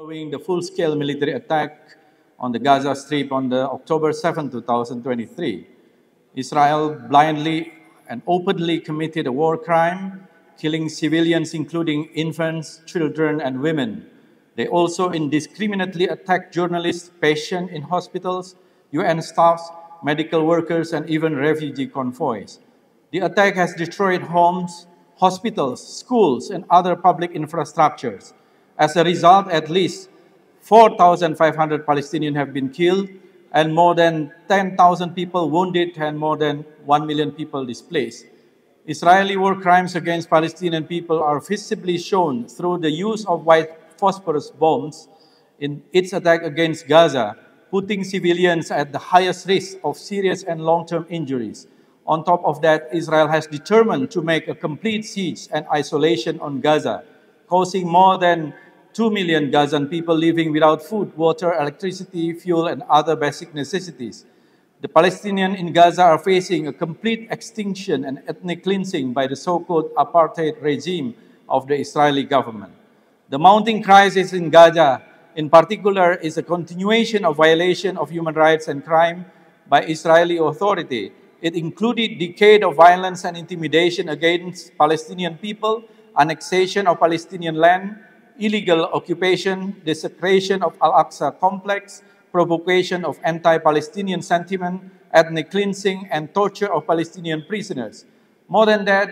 Following the full-scale military attack on the Gaza Strip on October 7, 2023, Israel blindly and openly committed a war crime, killing civilians including infants, children and women. They also indiscriminately attacked journalists, patients in hospitals, UN staffs, medical workers and even refugee convoys. The attack has destroyed homes, hospitals, schools and other public infrastructures. As a result, at least 4,500 Palestinians have been killed and more than 10,000 people wounded and more than 1 million people displaced. Israeli war crimes against Palestinian people are visibly shown through the use of white phosphorus bombs in its attack against Gaza, putting civilians at the highest risk of serious and long-term injuries. On top of that, Israel has determined to make a complete siege and isolation on Gaza, causing more than 2 million Gazan people living without food, water, electricity, fuel, and other basic necessities. The Palestinians in Gaza are facing a complete extinction and ethnic cleansing by the so-called apartheid regime of the Israeli government. The mounting crisis in Gaza, in particular, is a continuation of violation of human rights and crime by Israeli authority. It included decades of violence and intimidation against Palestinian people, annexation of Palestinian land, illegal occupation, desecration of Al-Aqsa complex, provocation of anti-Palestinian sentiment, ethnic cleansing, and torture of Palestinian prisoners. More than that,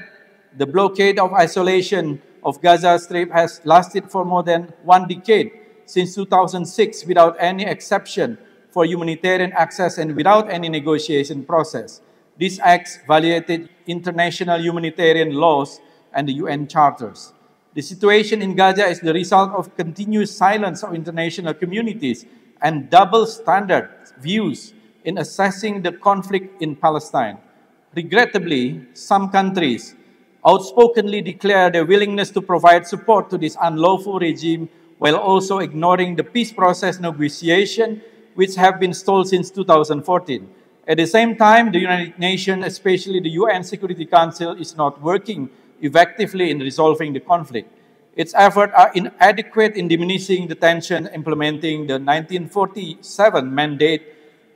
the blockade of isolation of Gaza Strip has lasted for more than 1 decade, since 2006, without any exception for humanitarian access and without any negotiation process. These acts violated international humanitarian laws and the UN charters. The situation in Gaza is the result of continuous silence of international communities and double standard views in assessing the conflict in Palestine. Regrettably, some countries outspokenly declare their willingness to provide support to this unlawful regime while also ignoring the peace process negotiation, which have been stalled since 2014. At the same time, the United Nations, especially the UN Security Council, is not working effectively in resolving the conflict. Its efforts are inadequate in diminishing the tension, implementing the 1947 mandate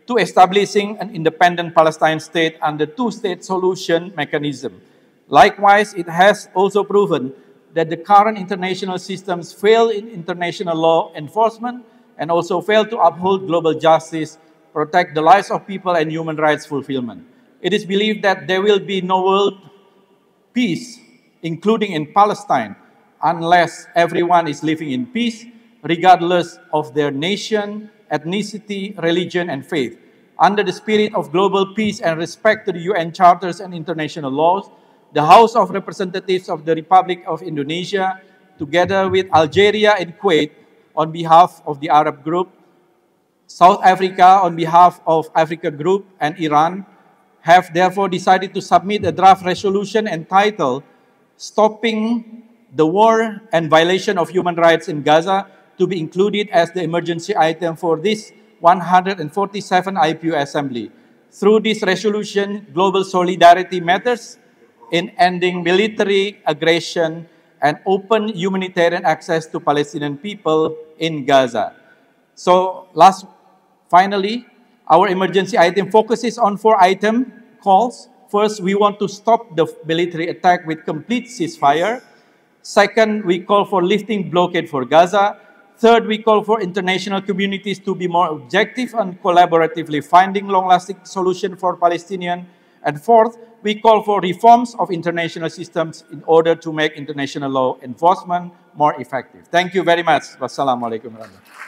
to establishing an independent Palestine state under two-state solution mechanism. Likewise, it has also proven that the current international systems fail in international law enforcement and also fail to uphold global justice, protect the lives of people and human rights fulfillment. It is believed that there will be no world peace, including in Palestine, unless everyone is living in peace, regardless of their nation, ethnicity, religion, and faith. Under the spirit of global peace and respect to the UN charters and international laws, the House of Representatives of the Republic of Indonesia, together with Algeria and Kuwait, on behalf of the Arab Group, South Africa on behalf of Africa Group, and Iran, have therefore decided to submit a draft resolution entitled "Stopping the War and Violation of Human Rights in Gaza" to be included as the emergency item for this 147th IPU Assembly. Through this resolution, global solidarity matters in ending military aggression and open humanitarian access to Palestinian people in Gaza. So finally, our emergency item focuses on 4 item calls. First, we want to stop the military attack with complete ceasefire. Second, we call for lifting blockade for Gaza. Third, we call for international communities to be more objective and collaboratively finding long-lasting solution for Palestinians. And fourth, we call for reforms of international systems in order to make international law enforcement more effective. Thank you very much. Wassalamualaikum warahmatullahi wabarakatuh.